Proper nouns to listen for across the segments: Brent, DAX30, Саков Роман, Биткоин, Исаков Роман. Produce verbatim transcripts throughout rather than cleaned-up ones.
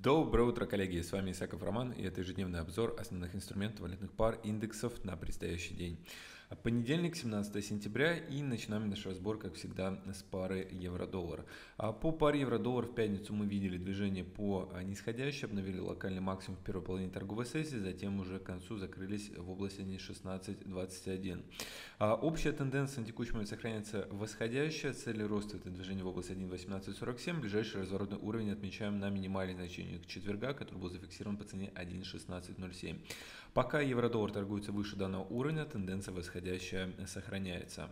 Доброе утро, коллеги! С вами Исаков Роман, и это ежедневный обзор основных инструментов валютных пар индексов на предстоящий день. Понедельник, семнадцатое сентября, и начинаем наш разбор, как всегда, с пары евро-доллар. По паре евро-доллар в пятницу мы видели движение по нисходящей, обновили локальный максимум в первой половине торговой сессии, затем уже к концу закрылись в области один шестнадцать двадцать один. Общая тенденция на текущий момент сохраняется восходящая, цели роста — это движение в области один восемнадцать сорок семь, ближайший разворотный уровень отмечаем на минимальной значении к четверга, который был зафиксирован по цене один шестнадцать ноль семь. Пока евро-доллар торгуется выше данного уровня, тенденция восходящая сохраняется.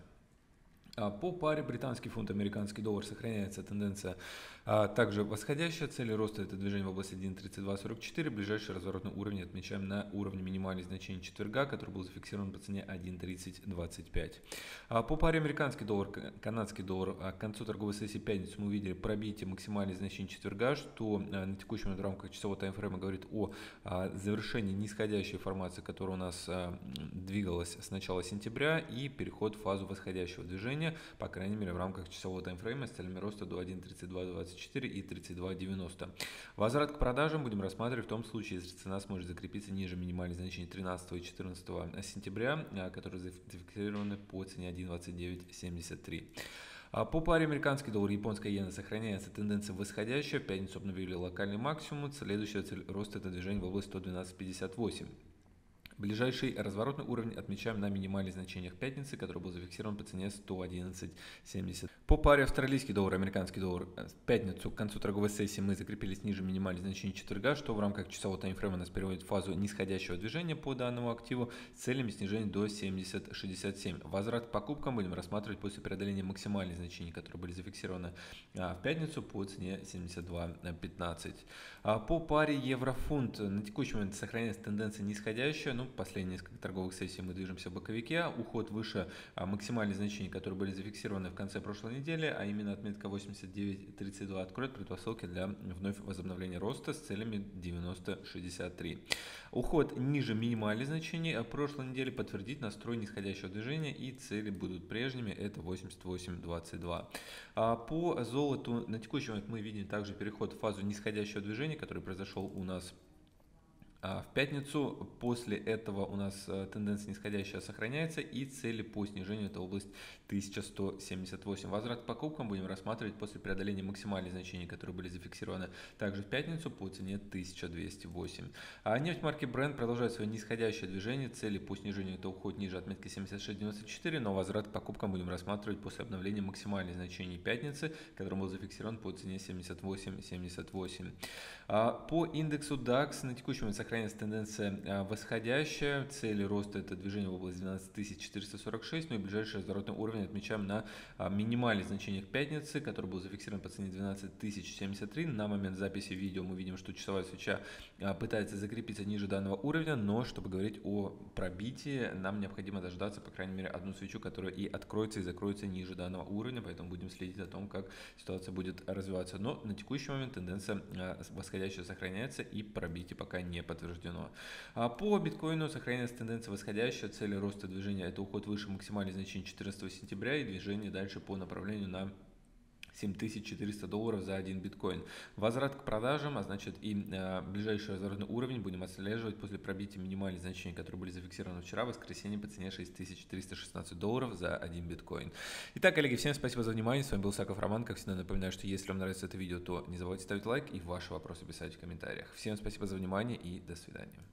По паре британский фунт, американский доллар сохраняется тенденция а, также восходящая. Цели роста — это движение в области один тридцать два сорок четыре. Ближайший разворотный уровень отмечаем на уровне минимальных значений четверга, который был зафиксирован по цене один тридцать двадцать пять. А, по паре американский доллар, канадский доллар а, к концу торговой сессии пятницы мы увидели пробитие максимальных значений четверга, что а, на текущий момент в рамках часового таймфрейма говорит о а, завершении нисходящей формации, которая у нас а, двигалась с начала сентября, и переход в фазу восходящего движения. По крайней мере, в рамках часового таймфрейма с целями роста до один тридцать два двадцать четыре и тридцать два девяносто. Возврат к продажам будем рассматривать в том случае, если цена сможет закрепиться ниже минимальных значений тринадцатого и четырнадцатого сентября, которые зафиксированы по цене один двадцать девять семьдесят три. По паре американский доллар, японская иена сохраняется тенденция восходящая. В пятницу обновили локальный максимум. Следующая цель роста — это движение в область сто двенадцать пятьдесят восемь. Ближайший разворотный уровень отмечаем на минимальных значениях пятницы, который был зафиксирован по цене сто одиннадцать семьдесят. По паре австралийский доллар, американский доллар в пятницу к концу торговой сессии мы закрепились ниже минимальных значений четверга, что в рамках часового таймфрейма нас переводит в фазу нисходящего движения по данному активу с целями снижения до семьдесят шестьдесят семь. Возврат к покупкам будем рассматривать после преодоления максимальных значений, которые были зафиксированы в пятницу по цене семьдесят два пятнадцать. По паре еврофунт на текущий момент сохраняется тенденция нисходящая, но последние несколько торговых сессий мы движемся в боковике. Уход выше а, максимальных значений, которые были зафиксированы в конце прошлой недели, а именно отметка восемьдесят девять тридцать два, откроет предпосылки для вновь возобновления роста с целями девяносто шестьдесят три. Уход ниже минимальных значений а прошлой недели подтвердит настрой нисходящего движения, и цели будут прежними, это восемьдесят восемь двадцать два. А по золоту на текущий момент мы видим также переход в фазу нисходящего движения, который произошел у нас в пятницу. После этого у нас тенденция нисходящая сохраняется, и цели по снижению — это область тысяча сто семьдесят восемь. Возврат к покупкам будем рассматривать после преодоления максимальных значений, которые были зафиксированы также в пятницу по цене тысяча двести восемь. А нефть марки Brent продолжает свое нисходящее движение. Цели по снижению — это уход ниже отметки семьдесят шесть девяносто четыре, но возврат к покупкам будем рассматривать после обновления максимальных значений пятницы, который был зафиксирован по цене семьдесят восемь семьдесят восемь. А по индексу дакс на текущий момент сохраняется тенденция восходящая, цели роста — это движение в области двенадцать тысяч четыреста сорок шесть, ну и ближайший разворотный уровень отмечаем на минимальных значениях пятницы, который был зафиксирован по цене двенадцать тысяч семьдесят три. На момент записи видео мы видим, что часовая свеча пытается закрепиться ниже данного уровня, но чтобы говорить о пробитии, нам необходимо дождаться, по крайней мере, одну свечу, которая и откроется, и закроется ниже данного уровня, поэтому будем следить о том, как ситуация будет развиваться. Но на текущий момент тенденция восходящая сохраняется, и пробитие пока не подтверждено. подтверждено. По биткоину сохраняется тенденция восходящая, цели роста движения — это уход выше максимальных значений четырнадцатого сентября и движение дальше по направлению на семь тысяч четыреста долларов за один биткоин. Возврат к продажам, а значит и э, ближайший разворотный уровень будем отслеживать после пробития минимальных значений, которые были зафиксированы вчера, в воскресенье, по цене шесть тысяч триста шестнадцать долларов за один биткоин. Итак, коллеги, всем спасибо за внимание. С вами был Саков Роман. Как всегда, напоминаю, что если вам нравится это видео, то не забывайте ставить лайк и ваши вопросы писать в комментариях. Всем спасибо за внимание и до свидания.